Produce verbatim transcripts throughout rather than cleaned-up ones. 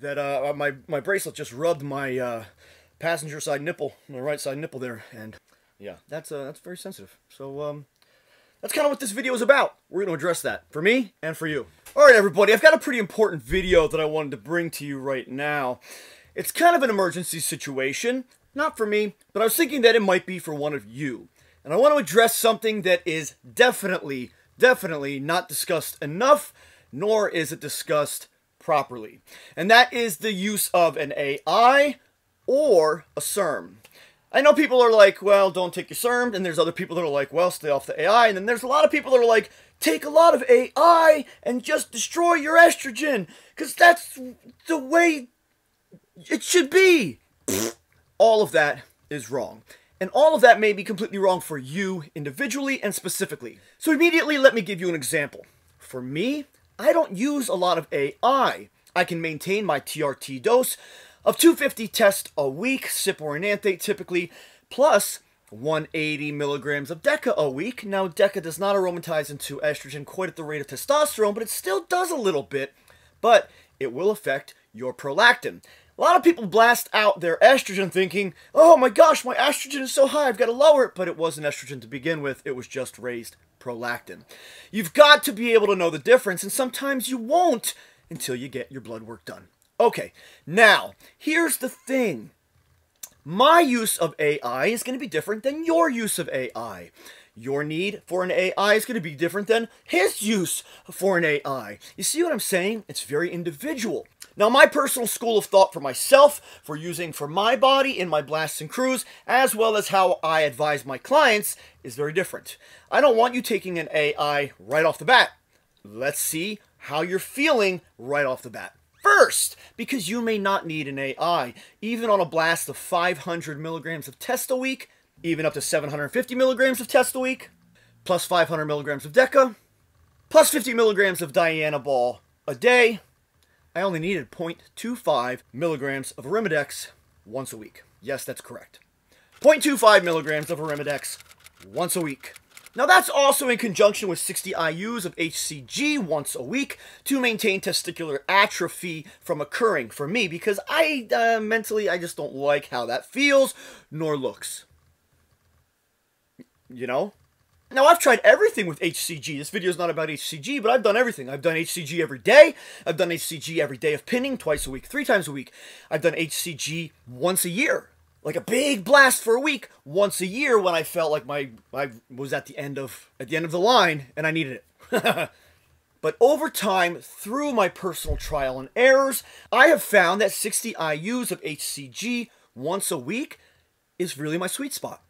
that uh, my, my bracelet just rubbed my uh, passenger side nipple, my right side nipple there, and yeah, that's uh, that's very sensitive. So um, that's kind of what this video is about. We're going to address that for me and for you. All right, everybody, I've got a pretty important video that I wanted to bring to you right now. It's kind of an emergency situation, not for me, but I was thinking that it might be for one of you. And I want to address something that is definitely, definitely not discussed enough, nor is it discussed properly. And that is the use of an A I or a serm. I know people are like, well, don't take your serm, and there's other people that are like, well, stay off the A I, and then there's a lot of people that are like, take a lot of A I and just destroy your estrogen, because that's the way it should be. All of that is wrong. And all of that may be completely wrong for you individually and specifically. So immediately let me give you an example. For me, I don't use a lot of A I. I can maintain my T R T dose of two hundred fifty tests a week, sip or enanthate typically, plus one hundred eighty milligrams of DECA a week. Now, DECA does not aromatize into estrogen quite at the rate of testosterone, but it still does a little bit, but it will affect your prolactin. A lot of people blast out their estrogen thinking, oh my gosh, my estrogen is so high, I've got to lower it. But it wasn't estrogen to begin with, it was just raised prolactin. You've got to be able to know the difference, and sometimes you won't until you get your blood work done. Okay, now, here's the thing. My use of A I is going to be different than your use of A I. Your need for an A I is going to be different than his use for an A I. You see what I'm saying? It's very individual. Now, my personal school of thought for myself, for using for my body in my blasts and crews, as well as how I advise my clients, is very different. I don't want you taking an A I right off the bat. Let's see how you're feeling right off the bat first, because you may not need an A I. Even on a blast of five hundred milligrams of test a week, even up to seven hundred fifty milligrams of test a week, plus five hundred milligrams of DECA, plus fifty milligrams of Dianabol a day, I only needed zero point two five milligrams of Arimidex once a week. Yes, that's correct. zero point two five milligrams of Arimidex once a week. Now, that's also in conjunction with sixty I U's of H C G once a week to maintain testicular atrophy from occurring for me, because I uh, mentally, I just don't like how that feels nor looks. You know? Now, I've tried everything with H C G. This video is not about H C G, but I've done everything. I've done H C G every day. I've done H C G every day of pinning, twice a week, three times a week. I've done H C G once a year, like a big blast for a week, once a year when I felt like my I was at the end of at the end of the line and I needed it. But over time, through my personal trial and errors, I have found that sixty I U's of H C G once a week is really my sweet spot.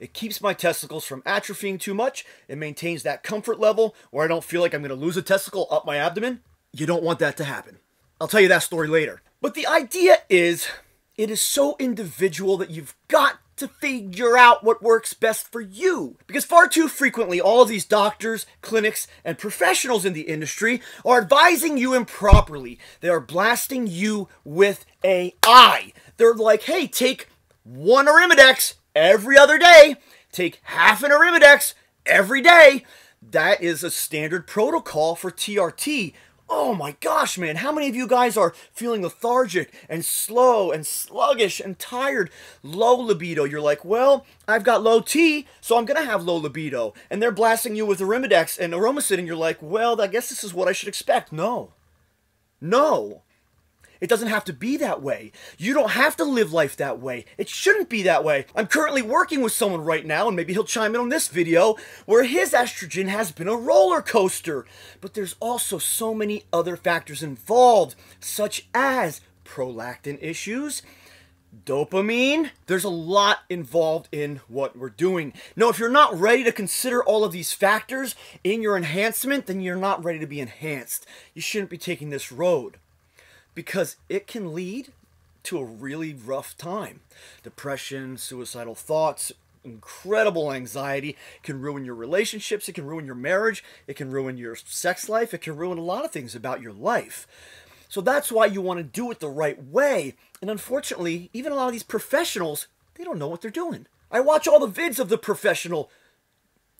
It keeps my testicles from atrophying too much. It maintains that comfort level where I don't feel like I'm going to lose a testicle up my abdomen. You don't want that to happen. I'll tell you that story later. But the idea is, it is so individual that you've got to figure out what works best for you. Because far too frequently, all of these doctors, clinics, and professionals in the industry are advising you improperly. They are blasting you with A I. They're like, hey, take one Arimidex every other day, take half an Arimidex every day. That is a standard protocol for T R T. Oh my gosh, man, how many of you guys are feeling lethargic and slow and sluggish and tired, low libido? You're like, well, I've got low T, so I'm going to have low libido. And they're blasting you with Arimidex and Aromacid, and you're like, well, I guess this is what I should expect. No, no. It doesn't have to be that way. You don't have to live life that way. It shouldn't be that way. I'm currently working with someone right now, and maybe he'll chime in on this video, where his estrogen has been a roller coaster. But there's also so many other factors involved, such as prolactin issues, dopamine. There's a lot involved in what we're doing. Now, if you're not ready to consider all of these factors in your enhancement, then you're not ready to be enhanced. You shouldn't be taking this road, because it can lead to a really rough time. Depression, suicidal thoughts, incredible anxiety can ruin your relationships. It can ruin your marriage. It can ruin your sex life. It can ruin a lot of things about your life. So that's why you want to do it the right way. And unfortunately, even a lot of these professionals, they don't know what they're doing. I watch all the vids of the professional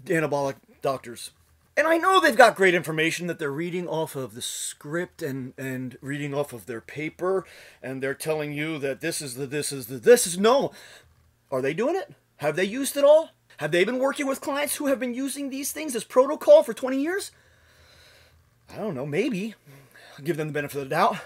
anabolic doctors. And I know they've got great information that they're reading off of the script and, and reading off of their paper, and they're telling you that this is the, this is the, this is, no. Are they doing it? Have they used it all? Have they been working with clients who have been using these things as protocol for twenty years? I don't know, maybe. I'll give them the benefit of the doubt.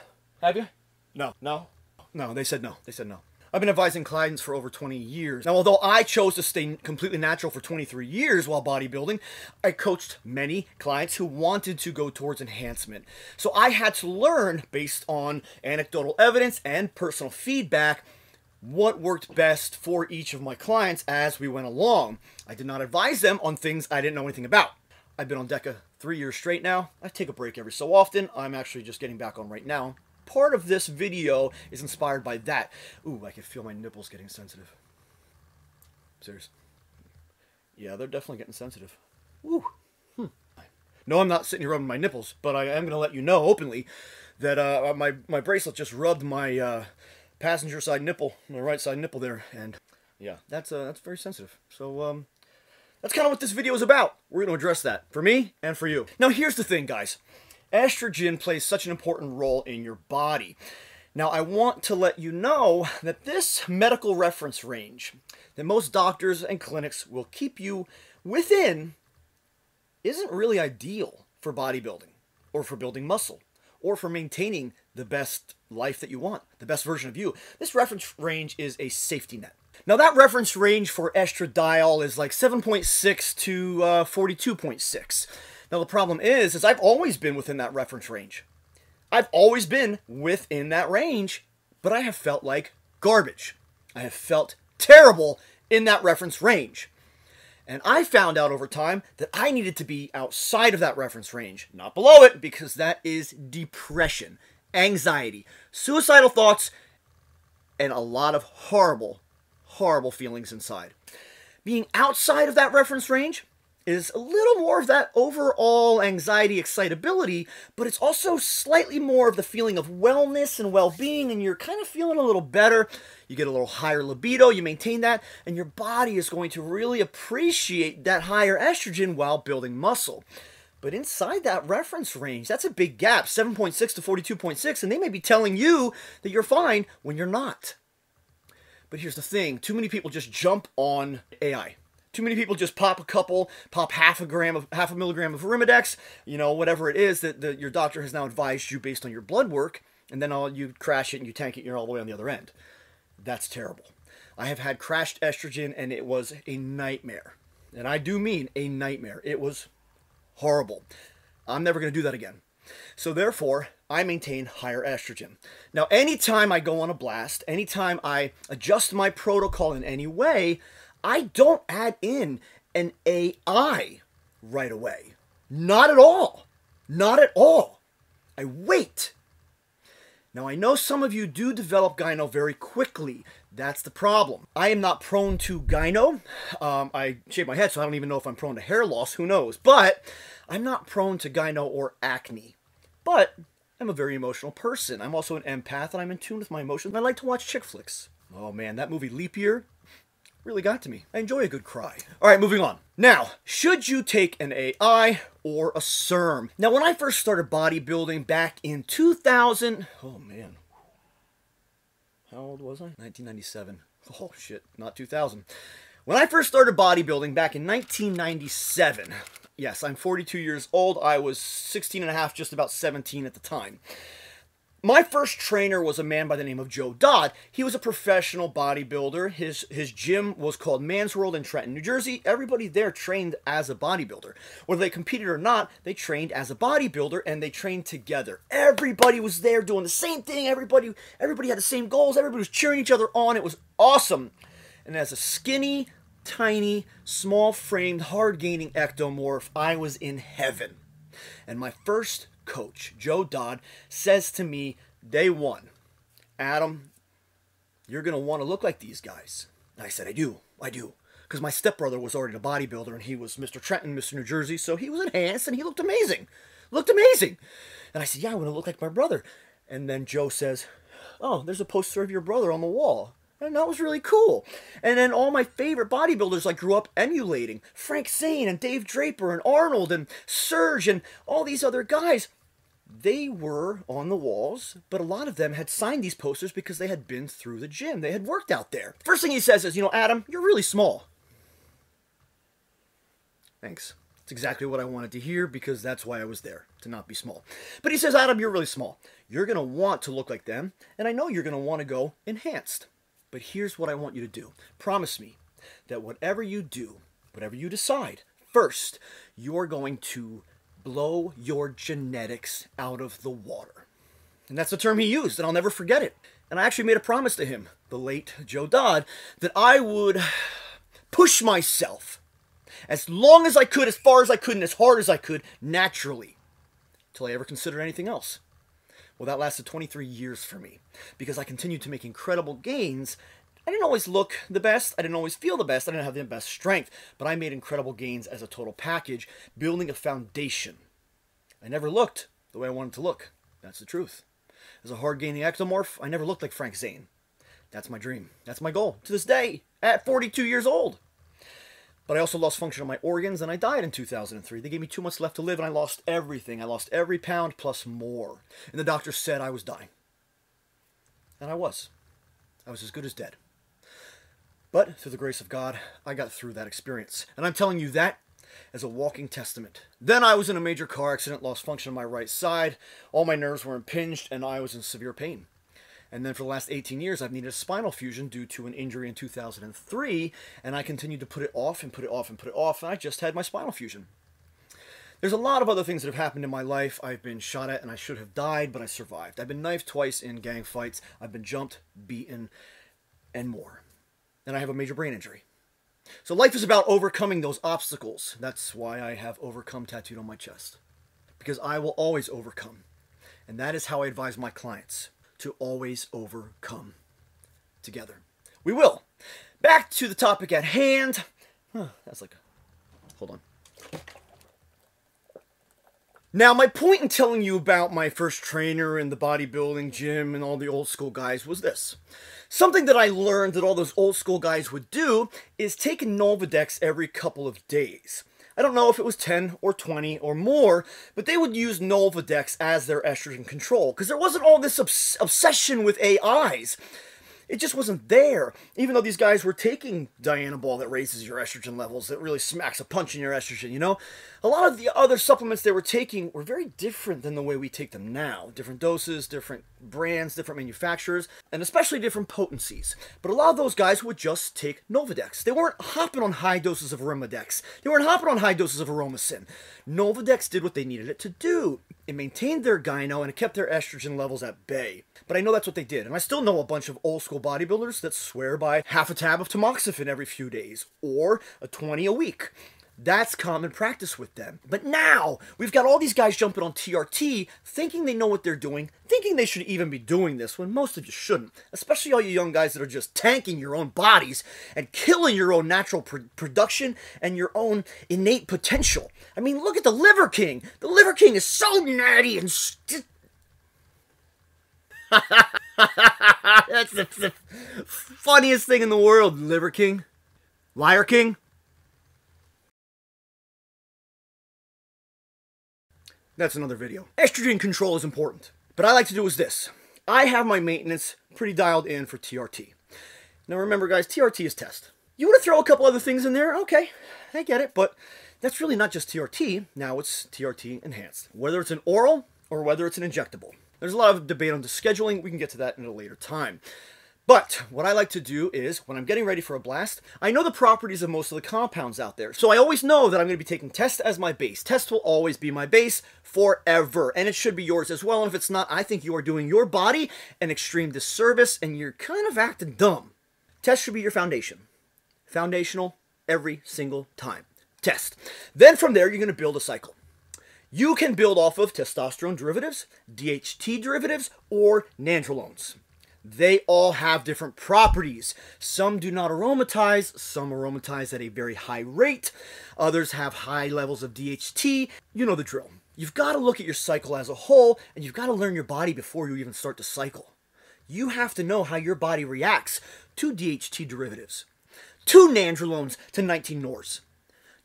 Have you? No, no, no, they said no, they said no. I've been advising clients for over twenty years. Now, although I chose to stay completely natural for twenty-three years while bodybuilding, I coached many clients who wanted to go towards enhancement. So I had to learn, based on anecdotal evidence and personal feedback, what worked best for each of my clients as we went along. I did not advise them on things I didn't know anything about. I've been on DECA three years straight now. I take a break every so often. I'm actually just getting back on right now. Part of this video is inspired by that. Ooh, I can feel my nipples getting sensitive. Serious. Yeah, they're definitely getting sensitive. Woo. Hmm. No, I'm not sitting here rubbing my nipples, but I am going to let you know openly that uh, my, my bracelet just rubbed my uh, passenger side nipple, my right side nipple there, and yeah, that's, uh, that's very sensitive. So, um, that's kind of what this video is about. We're going to address that for me and for you. Now, here's the thing, guys. Estrogen plays such an important role in your body. Now, I want to let you know that this medical reference range that most doctors and clinics will keep you within isn't really ideal for bodybuilding or for building muscle or for maintaining the best life that you want, the best version of you. This reference range is a safety net. Now, that reference range for estradiol is like seven point six to uh, forty-two point six. Now, the problem is, is I've always been within that reference range. I've always been within that range, but I have felt like garbage. I have felt terrible in that reference range. And I found out over time that I needed to be outside of that reference range, not below it, because that is depression, anxiety, suicidal thoughts, and a lot of horrible, horrible feelings inside. Being outside of that reference range is a little more of that overall anxiety, excitability, but it's also slightly more of the feeling of wellness and well-being, and you're kind of feeling a little better. You get a little higher libido, you maintain that, and your body is going to really appreciate that higher estrogen while building muscle. But inside that reference range, that's a big gap, seven point six to forty-two point six, and they may be telling you that you're fine when you're not. But here's the thing, too many people just jump on A I. Too many people just pop a couple, pop half a gram of half a milligram of Arimidex, you know, whatever it is that the, your doctor has now advised you based on your blood work, and then all you crash it and you tank it, and you're all the way on the other end. That's terrible. I have had crashed estrogen, and it was a nightmare, and I do mean a nightmare. It was horrible. I'm never going to do that again. So therefore, I maintain higher estrogen. Now, anytime I go on a blast, anytime I adjust my protocol in any way, I don't add in an A I right away. Not at all. Not at all. I wait. Now, I know some of you do develop gyno very quickly. That's the problem. I am not prone to gyno. Um, I shave my head, so I don't even know if I'm prone to hair loss. Who knows? But I'm not prone to gyno or acne. But I'm a very emotional person. I'm also an empath, and I'm in tune with my emotions. I like to watch chick flicks. Oh, man, that movie Leap Year really got to me. I enjoy a good cry. All right, moving on. Now, should you take an A I or a S E R M? Now, when I first started bodybuilding back in two thousand, oh man, how old was I? nineteen ninety-seven. Oh shit, not two thousand. When I first started bodybuilding back in nineteen ninety-seven, yes, I'm forty-two years old. I was sixteen and a half, just about seventeen at the time. My first trainer was a man by the name of Joe Dodd. He was a professional bodybuilder. His, his gym was called Man's World in Trenton, New Jersey. Everybody there trained as a bodybuilder. Whether they competed or not, they trained as a bodybuilder, and they trained together. Everybody was there doing the same thing. Everybody, everybody had the same goals. Everybody was cheering each other on. It was awesome. And as a skinny, tiny, small-framed, hard-gaining ectomorph, I was in heaven. And my first coach, Joe Dodd, says to me day one, "Adam, you're going to want to look like these guys." And I said, I do, I do. Because my stepbrother was already a bodybuilder, and he was Mister Trenton, Mister New Jersey, so he was enhanced, and he looked amazing. Looked amazing. And I said, yeah, I want to look like my brother. And then Joe says, oh, there's a poster of your brother on the wall. And that was really cool. And then all my favorite bodybuilders I grew up emulating. Frank Zane and Dave Draper and Arnold and Serge and all these other guys. They were on the walls, but a lot of them had signed these posters because they had been through the gym. They had worked out there. First thing he says is, you know, Adam, you're really small. Thanks. That's exactly what I wanted to hear because that's why I was there, to not be small. But he says, Adam, you're really small. You're going to want to look like them, and I know you're going to want to go enhanced. But here's what I want you to do. Promise me that whatever you do, whatever you decide, first, you're going to blow your genetics out of the water. And that's the term he used, and I'll never forget it. And I actually made a promise to him, the late Joe Dodd, that I would push myself as long as I could, as far as I could, and as hard as I could, naturally, till I ever considered anything else. Well, that lasted twenty-three years for me because I continued to make incredible gains. I didn't always look the best. I didn't always feel the best. I didn't have the best strength, but I made incredible gains as a total package, building a foundation. I never looked the way I wanted to look. That's the truth. As a hard-gaining ectomorph, I never looked like Frank Zane. That's my dream. That's my goal to this day at forty-two years old. But I also lost function of my organs, and I died in two thousand three. They gave me two months left to live, and I lost everything. I lost every pound plus more. And the doctor said I was dying. And I was. I was as good as dead. But through the grace of God, I got through that experience. And I'm telling you that as a walking testament. Then I was in a major car accident, lost function of my right side. All my nerves were impinged, and I was in severe pain. And then for the last eighteen years, I've needed a spinal fusion due to an injury in two thousand three, and I continued to put it off and put it off and put it off, and I just had my spinal fusion. There's a lot of other things that have happened in my life. I've been shot at, and I should have died, but I survived. I've been knifed twice in gang fights. I've been jumped, beaten, and more. And I have a major brain injury. So life is about overcoming those obstacles. That's why I have overcome tattooed on my chest, because I will always overcome. And that is how I advise my clients. To always overcome together. We will. Back to the topic at hand. Huh, that's like, a, hold on. Now, my point in telling you about my first trainer in the bodybuilding gym and all the old school guys was this. Something that I learned that all those old school guys would do is take Nolvadex every couple of days. I don't know if it was ten or twenty or more, but they would use Nolvadex as their estrogen control because there wasn't all this obs obsession with A Is. It just wasn't there. Even though these guys were taking Dianabol that raises your estrogen levels, that really smacks a punch in your estrogen, you know? A lot of the other supplements they were taking were very different than the way we take them now. Different doses, different brands, different manufacturers, and especially different potencies. But a lot of those guys would just take Nolvadex. They weren't hopping on high doses of Arimidex. They weren't hopping on high doses of Aromacin. Nolvadex did what they needed it to do. It maintained their gyno and it kept their estrogen levels at bay. But I know that's what they did. And I still know a bunch of old school bodybuilders that swear by half a tab of tamoxifen every few days or a twenty a week. That's common practice with them. But now we've got all these guys jumping on T R T thinking they know what they're doing, thinking they should even be doing this when most of you shouldn't, especially all you young guys that are just tanking your own bodies and killing your own natural pr production and your own innate potential. I mean, look at the Liver King. The Liver King is so natty and st That's the, the funniest thing in the world, Liver King. Liar King. That's another video. Estrogen control is important. But I like to do is this. I have my maintenance pretty dialed in for T R T. Now remember guys, T R T is test. You want to throw a couple other things in there? Okay, I get it. But that's really not just T R T. Now it's T R T enhanced. Whether it's an oral or whether it's an injectable. There's a lot of debate on the scheduling. We can get to that in a later time. But what I like to do is, when I'm getting ready for a blast, I know the properties of most of the compounds out there. So I always know that I'm going to be taking test as my base. Test will always be my base forever. And it should be yours as well. And if it's not, I think you are doing your body an extreme disservice and you're kind of acting dumb. Test should be your foundation. Foundational every single time. Test. Then from there, you're going to build a cycle. You can build off of testosterone derivatives, D H T derivatives, or nandrolones. They all have different properties. Some do not aromatize. Some aromatize at a very high rate. Others have high levels of D H T. You know the drill. You've got to look at your cycle as a whole, and you've got to learn your body before you even start to cycle. you have to know how your body reacts to D H T derivatives, to nandrolones, to nineteen N O Rs,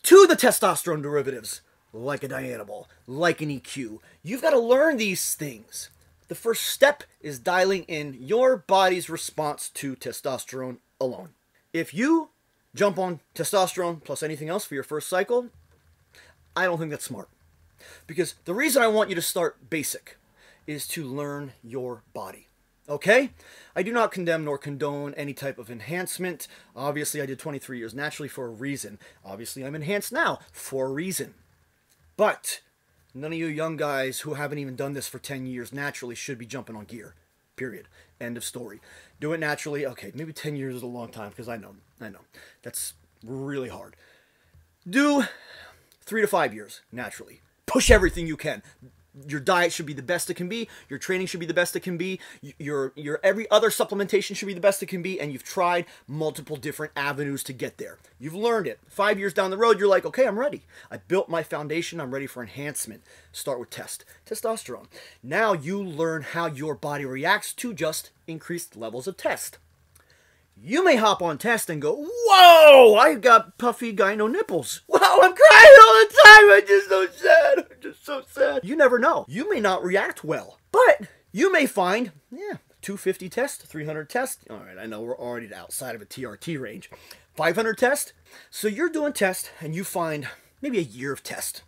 to the testosterone derivatives, like a dianabol, like an E Q. You've got to learn these things. The first step is dialing in your body's response to testosterone alone. If you jump on testosterone plus anything else for your first cycle, I don't think that's smart. Because the reason I want you to start basic is to learn your body. Okay? I do not condemn nor condone any type of enhancement. Obviously, I did twenty-three years naturally for a reason. Obviously, I'm enhanced now for a reason. But none of you young guys who haven't even done this for ten years naturally should be jumping on gear. Period. End of story. Do it naturally. Okay, maybe ten years is a long time because I know. I know. That's really hard. Do three to five years naturally. Push everything you can. Your diet should be the best it can be. Your training should be the best it can be. Your, your every other supplementation should be the best it can be. And you've tried multiple different avenues to get there. You've learned it. Five years down the road, you're like, okay, I'm ready. I built my foundation. I'm ready for enhancement. Start with test. Testosterone. Now you learn how your body reacts to just increased levels of test. You may hop on test and go, whoa, I got puffy gyno nipples. Wow, I'm crying all the time. I'm just so sad. I'm just so sad. You never know. You may not react well, but you may find, yeah, two fifty test, three hundred test. All right, I know we're already outside of a T R T range. five hundred test. So you're doing test and you find maybe a year of test.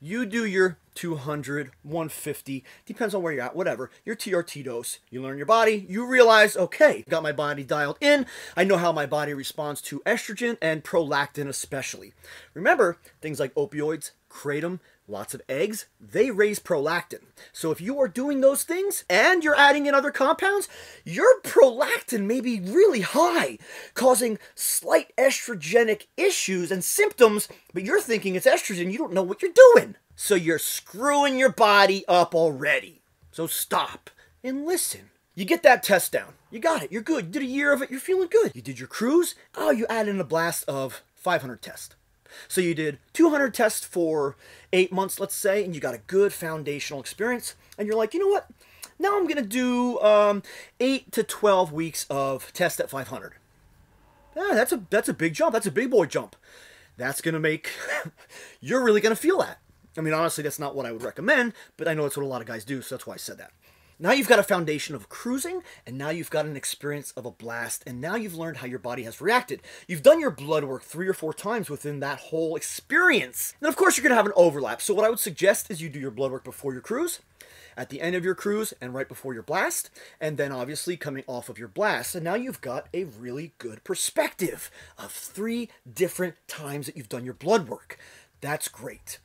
You do your two hundred, one fifty, depends on where you're at, whatever, your T R T dose. You learn your body, you realize, okay, got my body dialed in. I know how my body responds to estrogen and prolactin especially. Remember, things like opioids, kratom, lots of eggs, they raise prolactin. So if you are doing those things and you're adding in other compounds, your prolactin may be really high, causing slight estrogenic issues and symptoms, but you're thinking it's estrogen, you don't know what you're doing. So you're screwing your body up already. So stop and listen. You get that test down. You got it. You're good. You did a year of it. You're feeling good. You did your cruise. Oh, you added in a blast of five hundred tests. So you did two hundred tests for eight months, let's say, and you got a good foundational experience. And you're like, you know what? Now I'm going to do um, eight to twelve weeks of test at five hundred. Yeah, that's a, that's a big jump. That's a big boy jump. That's going to make, you're really going to feel that. I mean, honestly, that's not what I would recommend, but I know that's what a lot of guys do, so that's why I said that. Now you've got a foundation of cruising, and now you've got an experience of a blast, and now you've learned how your body has reacted. You've done your blood work three or four times within that whole experience. And of course, you're going to have an overlap. So what I would suggest is you do your blood work before your cruise, at the end of your cruise, and right before your blast, and then obviously coming off of your blast. And now you've got a really good perspective of three different times that you've done your blood work. That's great.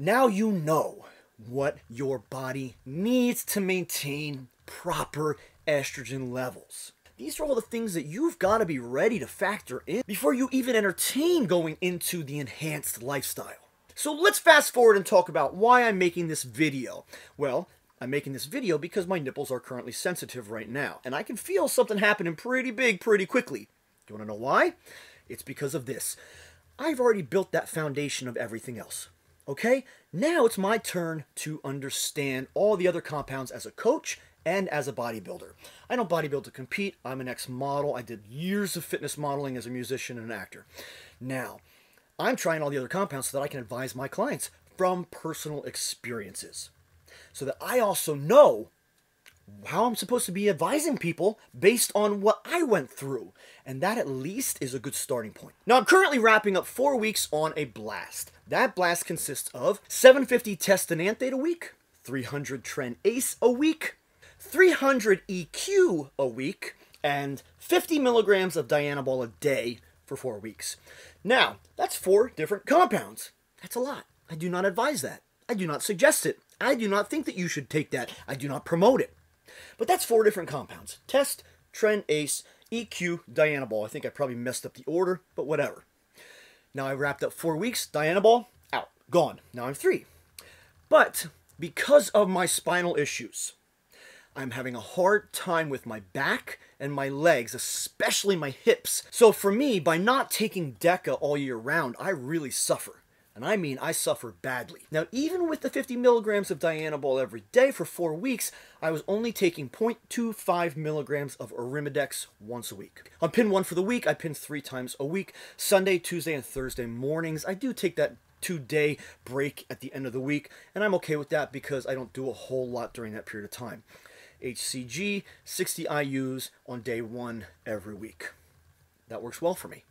Now you know what your body needs to maintain proper estrogen levels. These are all the things that you've got to be ready to factor in before you even entertain going into the enhanced lifestyle. So let's fast forward and talk about why I'm making this video. Well, I'm making this video because my nipples are currently sensitive right now, and I can feel something happening pretty big pretty quickly. Do you want to know why? It's because of this. I've already built that foundation of everything else. Okay, now it's my turn to understand all the other compounds as a coach and as a bodybuilder. I don't bodybuild to compete. I'm an ex-model. I did years of fitness modeling as a musician and an actor. Now, I'm trying all the other compounds so that I can advise my clients from personal experiences. So that I also know how I'm supposed to be advising people based on what I went through. And that at least is a good starting point. Now I'm currently wrapping up four weeks on a blast. That blast consists of seven fifty test and anthate a week, three hundred tren ace a week, three hundred E Q a week, and fifty milligrams of dianabol a day for four weeks. Now that's four different compounds. That's a lot. I do not advise that. I do not suggest it. I do not think that you should take that. I do not promote it. But that's four different compounds. Test, tren ace, E Q, dianabol. I think I probably messed up the order, but whatever. Now I wrapped up four weeks. Dianabol, out. Gone. Now I'm three. But because of my spinal issues, I'm having a hard time with my back and my legs, especially my hips. So for me, by not taking D E C A all year round, I really suffer. And I mean, I suffer badly. Now, even with the fifty milligrams of Dianabol every day for four weeks, I was only taking zero point two five milligrams of Arimidex once a week. On pin one for the week, I pin three times a week, Sunday, Tuesday, and Thursday mornings. I do take that two-day break at the end of the week, and I'm okay with that because I don't do a whole lot during that period of time. H C G, sixty I U's on day one every week. That works well for me.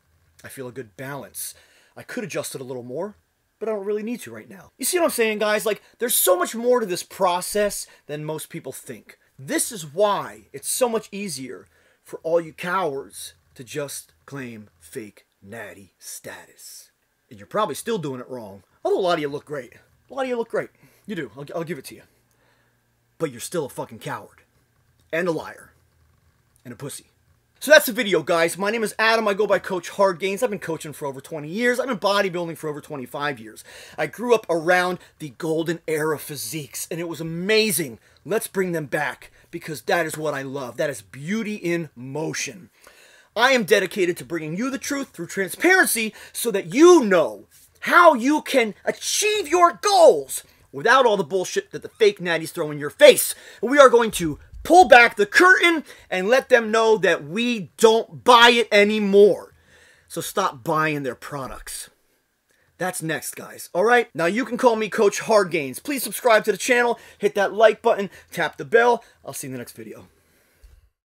I feel a good balance. I could adjust it a little more, but I don't really need to right now. You see what I'm saying, guys? Like, there's so much more to this process than most people think. This is why it's so much easier for all you cowards to just claim fake natty status. And you're probably still doing it wrong. Although a lot of you look great. A lot of you look great. You do. I'll, I'll give it to you. But you're still a fucking coward. And a liar. And a pussy. So that's the video, guys. My name is Adam. I go by Coach HardgainZ. I've been coaching for over twenty years. I've been bodybuilding for over twenty-five years. I grew up around the golden era physiques, and it was amazing. Let's bring them back, because that is what I love. That is beauty in motion. I am dedicated to bringing you the truth through transparency so that you know how you can achieve your goals without all the bullshit that the fake natties throw in your face. We are going to pull back the curtain and let them know that we don't buy it anymore. So stop buying their products. That's next, guys. All right? Now, you can call me Coach HardgainZ. Please subscribe to the channel. Hit that like button. Tap the bell. I'll see you in the next video.